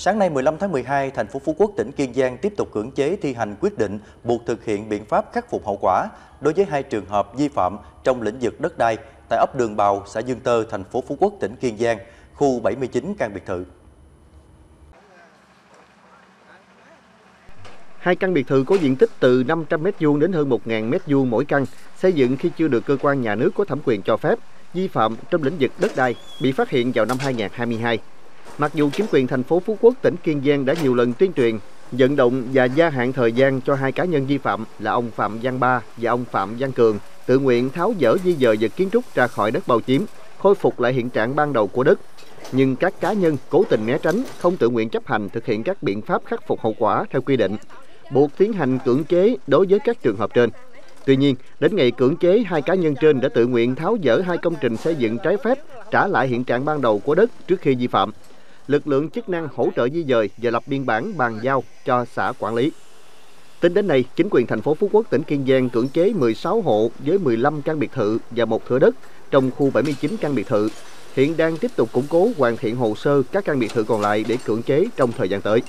Sáng nay 15 tháng 12, thành phố Phú Quốc, tỉnh Kiên Giang tiếp tục cưỡng chế thi hành quyết định buộc thực hiện biện pháp khắc phục hậu quả đối với hai trường hợp vi phạm trong lĩnh vực đất đai tại ấp Đường Bào, xã Dương Tơ, thành phố Phú Quốc, tỉnh Kiên Giang, khu 79 căn biệt thự. Hai căn biệt thự có diện tích từ 500m2 đến hơn 1.000m2 mỗi căn, xây dựng khi chưa được cơ quan nhà nước có thẩm quyền cho phép, vi phạm trong lĩnh vực đất đai bị phát hiện vào năm 2022. Mặc dù chính quyền thành phố Phú Quốc, tỉnh Kiên Giang đã nhiều lần tuyên truyền, vận động và gia hạn thời gian cho hai cá nhân vi phạm là ông Phạm Văn Ba và ông Phạm Văn Cường tự nguyện tháo dỡ di dời vật kiến trúc ra khỏi đất bào chiếm, khôi phục lại hiện trạng ban đầu của đất. Nhưng các cá nhân cố tình né tránh, không tự nguyện chấp hành thực hiện các biện pháp khắc phục hậu quả theo quy định, buộc tiến hành cưỡng chế đối với các trường hợp trên. Tuy nhiên, đến ngày cưỡng chế, hai cá nhân trên đã tự nguyện tháo dỡ hai công trình xây dựng trái phép, trả lại hiện trạng ban đầu của đất trước khi vi phạm. Lực lượng chức năng hỗ trợ di dời và lập biên bản bàn giao cho xã quản lý. Tính đến nay, chính quyền thành phố Phú Quốc, tỉnh Kiên Giang cưỡng chế 16 hộ với 15 căn biệt thự và một thửa đất trong khu 79 căn biệt thự. Hiện đang tiếp tục củng cố, hoàn thiện hồ sơ các căn biệt thự còn lại để cưỡng chế trong thời gian tới.